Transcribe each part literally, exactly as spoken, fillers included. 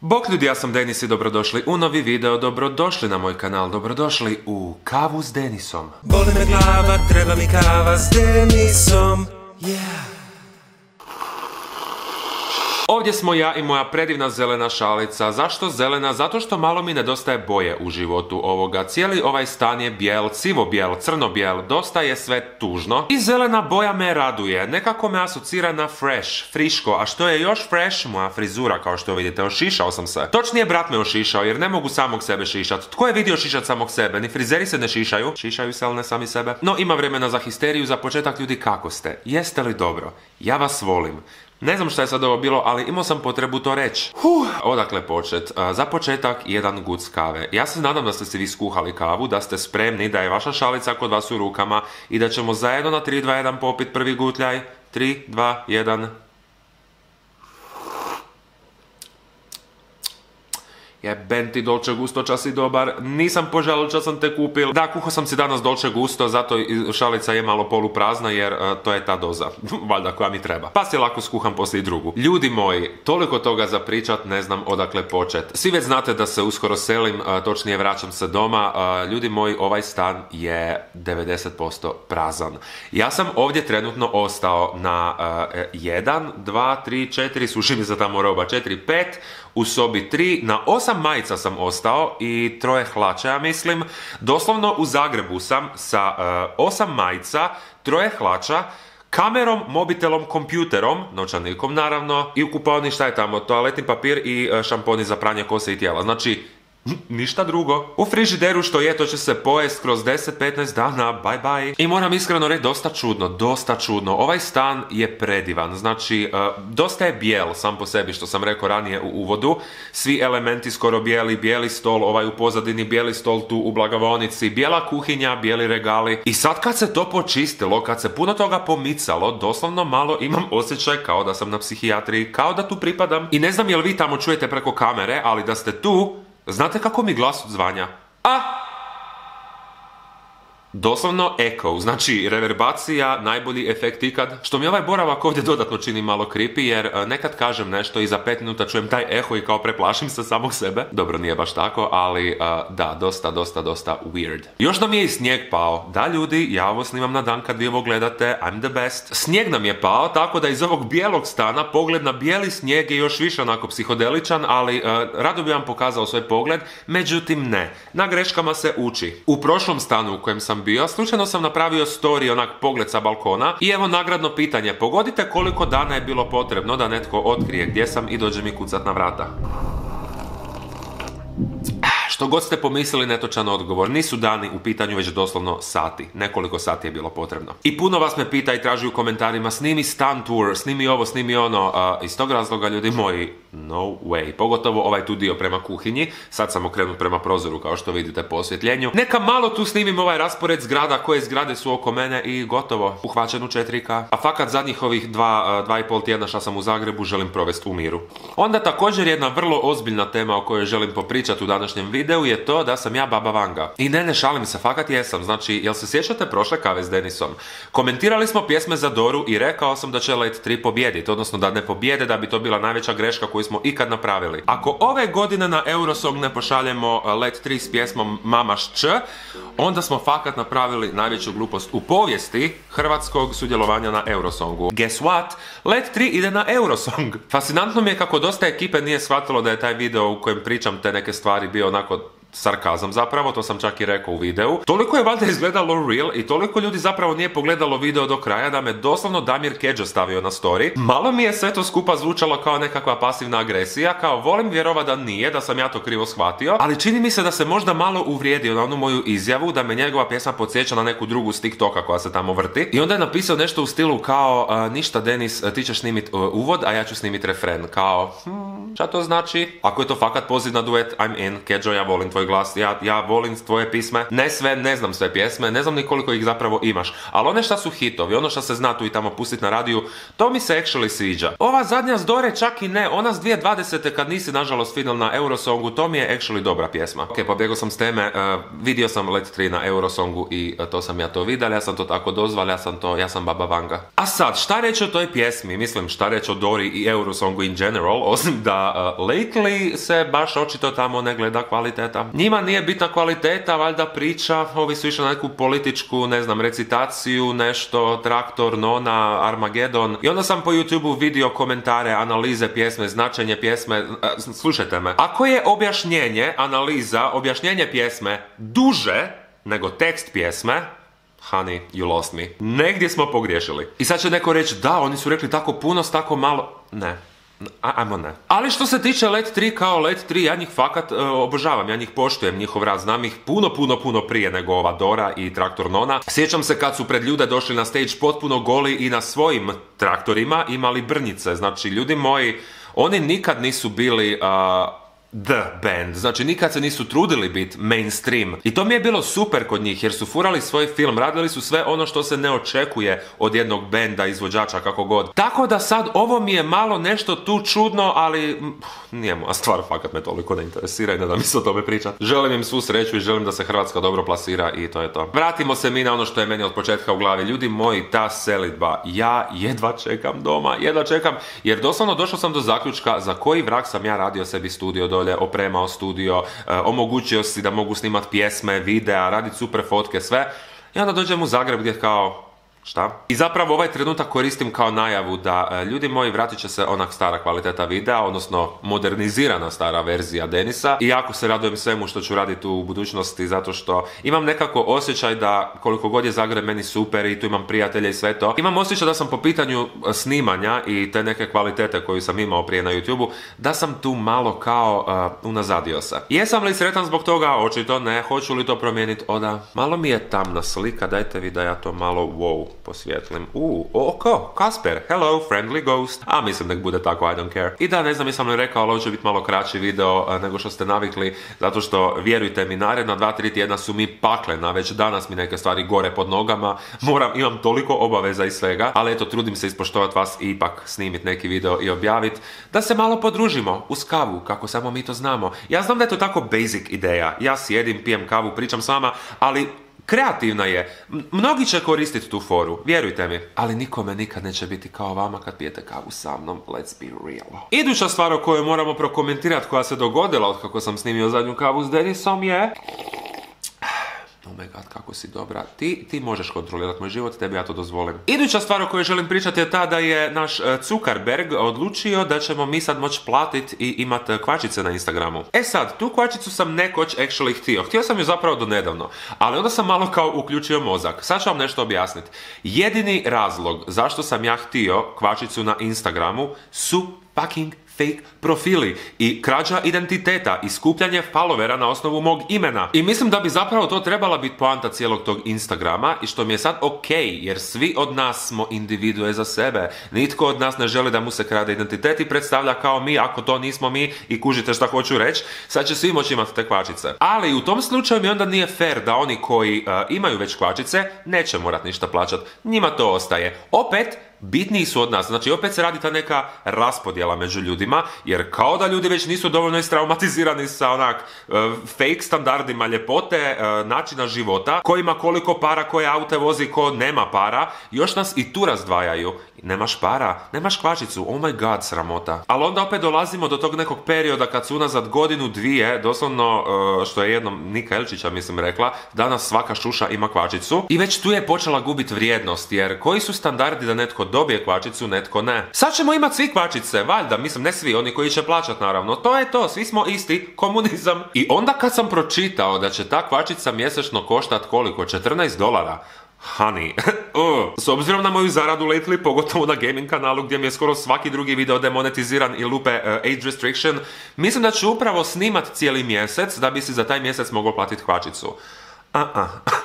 Bok ljudi, ja sam Denis i dobrodošli u novi video, dobrodošli na moj kanal, dobrodošli u Kavu s Denisom. Boli me glava, treba mi kava s Denisom, yeah. Ovdje smo ja i moja predivna zelena šalica. Zašto zelena? Zato što malo mi nedostaje boje u životu ovoga. Cijeli ovaj stan je bijel, sivo-bijel, crno-bijel, dosta je sve tužno. I zelena boja me raduje, nekako me asocira na fresh, friško, a što je još fresh? Moja frizura, kao što vidite, ošišao sam se. Točnije, brat me ošišao, jer ne mogu samog sebe šišat. Tko je vidio šišat samog sebe? Ni frizeri se ne šišaju. Šišaju se, ali ne sami sebe. No, ima vremena za histeriju. Za početak, ljudi, kako ste? Jeste li dobro? Ja vas volim. Ne znam šta je sad ovo bilo, ali imao sam potrebu to reći. Huh, odakle počet? E, za početak, jedan guc kave. Ja se nadam da ste si vi skuhali kavu, da ste spremni, da je vaša šalica kod vas u rukama i da ćemo zajedno na tri, dva, jedan popit prvi gutljaj. tri, dva, jedan. Jeben ti, Dolce Gusto, čas i dobar. Nisam poželio čas sam te kupil. Da, kuhao sam si danas Dolce Gusto, zato šalica je malo poluprazna jer to je ta doza, valjda, koja mi treba. Pa se lako skuham poslije i drugu. Ljudi moji, toliko toga za pričat, ne znam odakle počet. Svi već znate da se uskoro selim, točnije vraćam se doma. Ljudi moji, ovaj stan je devedeset posto prazan. Ja sam ovdje trenutno ostao na jedan, dva, tri, četiri, suši mi za tamo roba, četiri, pet, u sobi tri, na osam majica sam ostao i troje hlača, ja mislim. Doslovno u Zagrebu sam sa osam majica, troje hlača, kamerom, mobitelom, kompjuterom, novčanikom naravno, i u kupaoni šta je tamo, toaletni papir i šamponi za pranje kose i tijela. Znači, ništa drugo. U frižideru što je, to će se pojest kroz deset do petnaest dana, bye bye. I moram iskreno reći, dosta čudno, dosta čudno. Ovaj stan je predivan, znači, dosta je bijel sam po sebi, što sam rekao ranije u uvodu. Svi elementi skoro bijeli, bijeli stol, ovaj u pozadini, bijeli stol tu u blagavaonici, bijela kuhinja, bijeli regali. I sad kad se to počistilo, kad se puno toga pomicalo, doslovno malo imam osjećaj kao da sam na psihijatriji, kao da tu pripadam. I ne znam jel vi tamo čujete preko kamere, ali da ste tu, znate kako mi glas odzvanja? A! Doslovno echo, znači reverbacija, najbolji efekt ikad. Što mi ovaj boravak ovdje dodatno čini malo creepy, jer nekad kažem nešto i za pet minuta čujem taj eho i kao preplašim se samog sebe. Dobro, nije baš tako, ali da, dosta, dosta, dosta weird. Još nam je i snijeg pao. Da, ljudi, ja ovo snimam na dan kad vi ovo gledate, I'm the best. Snijeg nam je pao, tako da iz ovog bijelog stana pogled na bijeli snijeg je još više onako psihodeličan, ali rado bi vam pokazao svoj pogled, međutim ne. Na greškama se uči. U prošlom stanu u kojem sam bio, slučajno sam napravio story, onak pogled sa balkona, i evo nagradno pitanje. Pogodite koliko dana je bilo potrebno da netko otkrije gdje sam i dođe mi kucat na vrata. Što god ste pomislili, netočan odgovor. Nisu dani u pitanju, već doslovno sati. Nekoliko sati je bilo potrebno. I puno vas me pita i traži u komentarima, snimi stan tour, snimi ovo, snimi ono. Iz tog razloga, ljudi moji, no way. Pogotovo ovaj tu dio prema kuhinji. Sad sam okrenut prema prozoru, kao što vidite po osvjetljenju. Neka malo tu snimim ovaj raspored zgrada, koje zgrade su oko mene, i gotovo. Uhvaćen u četiri ka. A fakat zadnjih ovih dva, dva i pol tjedna šta sam u Zagrebu, želim provesti u miru. Onda također jedna vrlo ozbiljna tema o kojoj želim popričati u današnjem videu je to da sam ja Baba Vanga. I ne, ne šalim se, fakat jesam. Znači, jel se sjećate prošle Kave s Denisom? Komentirali smo pjesme za Doru i rekao sam da će Let tri pobjediti, odnosno da ne pobjede, da bi to bila najveća greška koju smo ikad napravili. Ako ove godine na Eurosong ne pošaljemo Let tri s pjesmom Mamaš Č, onda smo fakat napravili najveću glupost u povijesti hrvatskog sudjelovanja na Eurosongu. Guess what? Let tri ide na Eurosong. Fascinantno mi je kako dosta ekipe nije shvatilo da je taj video u kojem pričam te neke stvari bio onako sarkazam zapravo, to sam čak i rekao u videu. Toliko je valjda izgledalo real i toliko ljudi zapravo nije pogledalo video do kraja da me doslovno Damir Kedžo stavio na story. Malo mi je sve to skupa zvučalo kao nekakva pasivna agresija, kao volim vjerovat da nije, da sam ja to krivo shvatio, ali čini mi se da se možda malo uvrijedio na onu moju izjavu da me njegova pjesma podsjeća na neku drugu s TikToka koja se tamo vrti. I onda je napisao nešto u stilu kao, ništa Denis, ti ćeš snimit uvod, a ja ću snimit refren. Kao, hmm, šta to znači? Ako je to fakat poziv na duet, I'm in, Kedžo, ja volim tvoj tvoj glas, ja, ja volim tvoje pisme, ne sve, ne znam sve pjesme, ne znam ni koliko ih zapravo imaš, ali one šta su hitovi, ono šta se zna tu i tamo pustit na radiju, to mi se actually sviđa. Ova zadnja s Dore čak i ne, ona s dvije tisuće dvadesete kad nisi nažalost final na Eurosongu, to mi je actually dobra pjesma. Ok, pobjegao sam s teme, uh, vidio sam Let tri na Eurosongu i uh, to sam ja to vidjel, ja sam to tako dozval, ja sam to, ja sam Baba Vanga. A sad, šta reći o toj pjesmi, mislim šta reći o Dori i Eurosongu in general, osim da uh, lately se baš očito tamo ne gleda kvaliteta. Njima nije bitna kvaliteta, valjda priča, ovi su išli na neku političku, ne znam, recitaciju, nešto, traktor, nona, Armagedon. I onda sam po YouTubeu vidio komentare, analize pjesme, značenje pjesme, uh, slušajte me. Ako je objašnjenje, analiza, objašnjenje pjesme duže nego tekst pjesme, honey, you lost me. Negdje smo pogriješili. I sad će neko reći, da, oni su rekli tako puno, s tako malo. Ne. Ajmo ne. Ali što se tiče Let tri kao Let tri, ja njih fakat uh, obožavam, ja njih poštujem, njihov rad, znam ih puno, puno, puno prije nego ova Dora i Traktor Nona. Sjećam se kad su pred ljude došli na stage potpuno goli i na svojim traktorima imali brnjice. Znači, ljudi moji, oni nikad nisu bili... Uh, The Band. Znači nikad se nisu trudili biti mainstream. I to mi je bilo super kod njih jer su furali svoj film, radili su sve ono što se ne očekuje od jednog benda, izvođača, kako god. Tako da sad ovo mi je malo nešto tu čudno, ali nije moja stvar, fakat me toliko ne interesira i ne da mi se o tome priča. Želim im svu sreću i želim da se Hrvatska dobro plasira i to je to. Vratimo se mi na ono što je meni od početka u glavi. Ljudi moji, ta selidba. Ja jedva čekam doma, jedva čekam jer doslovno došao sam do zaključka za koji vrag sam ja radio sebi studio, opremao studio, omogućio si da mogu snimat pjesme, videa, radit super fotke, sve. I onda dođem u Zagreb gdje kao... Šta? I zapravo ovaj trenutak koristim kao najavu da ljudi moji, vratit će se onak stara kvaliteta videa, odnosno modernizirana stara verzija Denisa. I jako se radujem svemu što ću raditi u budućnosti zato što imam nekako osjećaj da koliko god je Zagreb meni super i tu imam prijatelje i sve to, imam osjećaj da sam po pitanju snimanja i te neke kvalitete koju sam imao prije na YouTubeu, da sam tu malo kao uh, unazadio se. Jesam li sretan zbog toga? Očito ne. Hoću li to promijeniti? Oda. Malo mi je tamna slika, dajte vi da ja to malo wow posvjetlim. Uuu, oko, Kasper, hello, friendly ghost. A mislim nek bude tako, I don't care. I da, ne znam jesam li rekao, ali ovo će biti malo kraći video nego što ste navikli, zato što, vjerujte mi, naredna dva tri tjedna su mi paklena, već danas mi neke stvari gore pod nogama, moram, imam toliko obaveza i svega, ali eto, trudim se ispoštovati vas i ipak snimit neki video i objavit, da se malo podružimo, uz kavu, kako samo mi to znamo. Ja znam da je to tako basic ideja, ja sjedim, pijem kavu, pričam s vama, ali... Kreativna je. Mnogi će koristiti tu foru, vjerujte mi. Ali nikome nikad neće biti kao vama kad pijete kavu sa mnom, let's be real. Iduća stvar o kojoj moramo prokomentirati, koja se dogodila od kako sam snimio zadnju kavu s Denisom je... Oh my god, kako si dobra. Ti, ti možeš kontrolirati moj život, tebi ja to dozvolim. Iduća stvar o kojoj želim pričati je ta da je naš Zuckerberg odlučio da ćemo mi sad moći platiti i imati kvačice na Instagramu. E sad, tu kvačicu sam nekoć actually htio. Htio sam ju zapravo do nedavno, ali onda sam malo kao uključio mozak. Sad ću vam nešto objasniti. Jedini razlog zašto sam ja htio kvačicu na Instagramu su fucking fake profili i krađa identiteta i skupljanje followera na osnovu mog imena. I mislim da bi zapravo to trebala biti poanta cijelog tog Instagrama i što mi je sad okej, jer svi od nas smo individue za sebe. Nitko od nas ne želi da mu se krade identitet i predstavlja kao mi, ako to nismo mi i kužite šta hoću reći, sad će svi moći imati te kvačice. Ali u tom slučaju mi onda nije fair da oni koji uh, imaju već kvačice neće morat ništa plaćat. Njima to ostaje. Opet, bitniji su od nas, znači opet se radi ta neka raspodjela među ljudima, jer kao da ljudi već nisu dovoljno istraumatizirani sa onak e, fake standardima ljepote, e, načina života, ko ima koliko para, koje aute vozi, ko nema para, još nas i tu razdvajaju. Nemaš para, nemaš kvačicu, oh my god, sramota. Ali onda opet dolazimo do tog nekog perioda kad su unazad godinu dvije, doslovno e, što je jednom Nika Elčića mislim rekla, danas svaka šuša ima kvačicu i već tu je počela gubiti vrijednost, jer koji su standardi da netko dobije kvačicu, netko ne. Sad ćemo imat svi kvačice, valjda, mislim ne svi, oni koji će plaćat naravno, to je to, svi smo isti, komunizam. I onda kad sam pročitao da će ta kvačica mjesečno koštat koliko, četrnaest dolara, honey, uh. S obzirom na moju zaradu lately, pogotovo na gaming kanalu gdje mi je skoro svaki drugi video demonetiziran i lupe uh, age restriction, mislim da ću upravo snimat cijeli mjesec da bi si za taj mjesec mogao platit kvačicu. A-a. Uh -uh.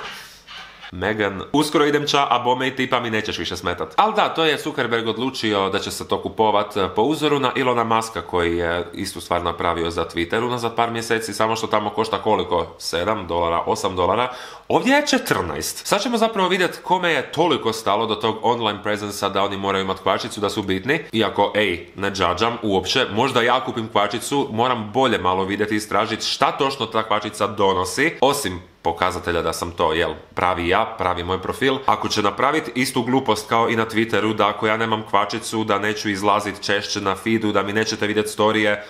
Megan, uskoro idem ča, a bome i ti pa mi nećeš više smetat. Ali da, to je Zuckerberg odlučio da će se to kupovat po uzoru na Elona Muska koji je istu stvar napravio za Twitter unazad par mjeseci, samo što tamo košta koliko? sedam dolara, osam dolara. Ovdje je četrnaest. Sad ćemo zapravo vidjeti kome je toliko stalo do tog online presensa da oni moraju imati kvačicu, da su bitni. Iako, ej, ne džađam uopće, možda ja kupim kvačicu, moram bolje malo vidjeti i istražiti šta točno ta kvačica donosi, osim pokazatelja da sam to, jel, pravi ja, pravi moj profil. Ako će napraviti istu glupost kao i na Twitteru, da ako ja nemam kvačicu, da neću izlaziti češće na feedu, da mi nećete vidjeti storije,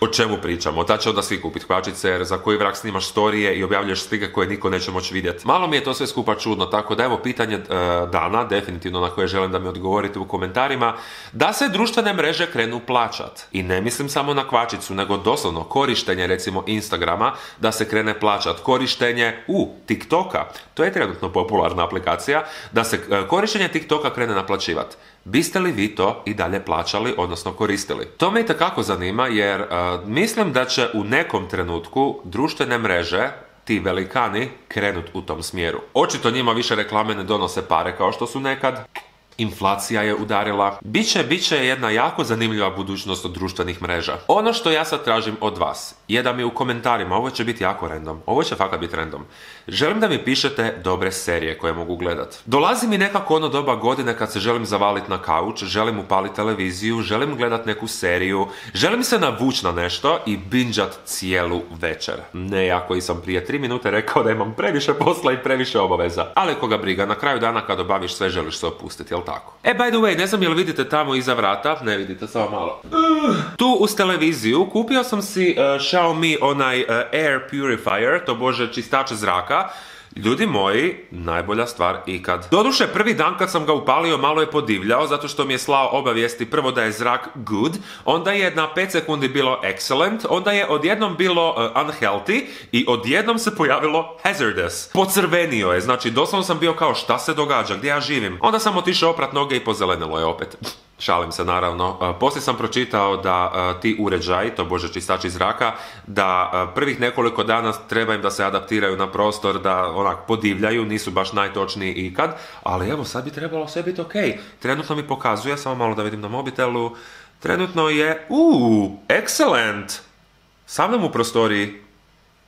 o čemu pričamo? Tad će onda svi kupiti kvačice jer za koji vrak snimaš storije i objavljaš slike koje niko neće moći vidjeti. Malo mi je to sve skupa čudno, tako da evo pitanje e, dana, definitivno na koje želim da mi odgovorite u komentarima, da se društvene mreže krenu plaćat. I ne mislim samo na kvačicu, nego doslovno korištenje recimo Instagrama da se krene plaćat. Korištenje u TikToka, to je trenutno popularna aplikacija, da se e, korištenje TikToka krene naplaćivat. Biste li vi to i dalje plaćali, odnosno koristili? To me itekako zanima jer e, mislim da će u nekom trenutku društvene mreže, ti velikani, krenut u tom smjeru. Očito njima više reklame ne donose pare kao što su nekad. Inflacija je udarila. Biće, biće jedna jako zanimljiva budućnost od društvenih mreža. Ono što ja sad tražim od vas je da mi u komentarima, ovo će biti jako random, ovo će fakat biti random, želim da mi pišete dobre serije koje mogu gledat. Dolazi mi nekako ono doba godine kad se želim zavalit na kauč, želim upalit televiziju, želim gledat neku seriju, želim se navuć na nešto i binđat cijelu večer. Ne, ja koji sam prije tri minute rekao da imam previše posla i previše obaveza. Ali koga briga, na kraju dana kad obaviš sve želiš se opustiti, jel tako? E, by the way, ne znam jel vidite tamo iza vrata, ne vidite, samo malo. Tu uz televiziju kupio sam si Xiaomi onaj Air Purifier, to bože čistač zraka. Ljudi moji, najbolja stvar ikad. Doduše, prvi dan kad sam ga upalio malo je podivljao, zato što mi je slao obavijesti prvo da je zrak good, onda je na pet sekundi bilo excellent, onda je odjednom bilo uh, unhealthy i odjednom se pojavilo hazardous. Pocrvenio je, znači doslovno sam bio kao šta se događa, gdje ja živim. Onda sam otišao oprat noge i pozelenilo je opet. Šalim se naravno. Poslije sam pročitao da ti uređaji, to bože čistači zraka, da prvih nekoliko dana treba im da se adaptiraju na prostor, da onak podivljaju, nisu baš najtočniji ikad, ali evo sad bi trebalo sve biti okej. Trenutno mi pokazuje, samo malo da vidim na mobitelu, trenutno je, uuu, excellent, sa mnom u prostoriji.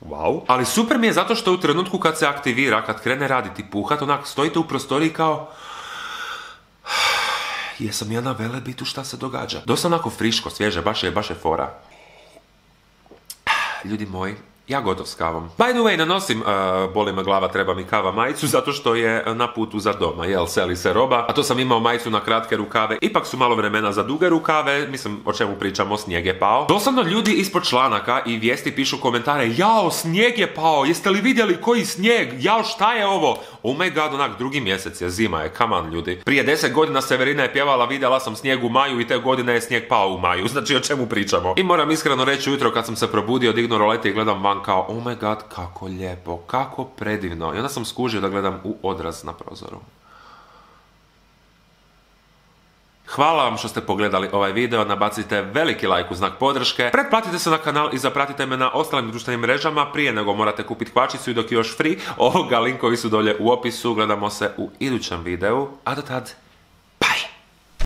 Wow. Ali super mi je zato što u trenutku kad se aktivira, kad krene raditi puhat, onak stojite u prostoriji kao jesam ja na velebitu, šta se događa? Dosta onako friško, svježe, baš je, baš je fora. Ljudi moji, ja gotov s kavom. By the way, nanosim, uh, boli me glava, treba mi kava majicu, zato što je na putu za doma, jel, seli se roba. A to sam imao majicu na kratke rukave, ipak su malo vremena za duge rukave, mislim, o čemu pričamo, snijeg je pao. Doslovno ljudi ispod članaka i vijesti pišu komentare, jao, snijeg je pao, jeste li vidjeli koji snijeg, jao, šta je ovo? Oh my god, onak, drugi mjesec je, zima je, come on, ljudi. Prije deset godina Severina je pjevala, vidjela sam snijeg u maju i te godine je snijeg pao u maju, znači o čemu pričamo. I moram iskreno reći, ujutro kad sam se probudio, dignu rolete i gledam van kao, oh my god, kako lijepo, kako predivno. I onda sam skužio da gledam u odraz na prozoru. Hvala vam što ste pogledali ovaj video, nabacite veliki like u znak podrške, pretplatite se na kanal i zapratite me na ostalim društvenim mrežama prije nego morate kupiti kvačicu i dok je još free, ovoga linkovi su dolje u opisu, gledamo se u idućem videu, a do tad...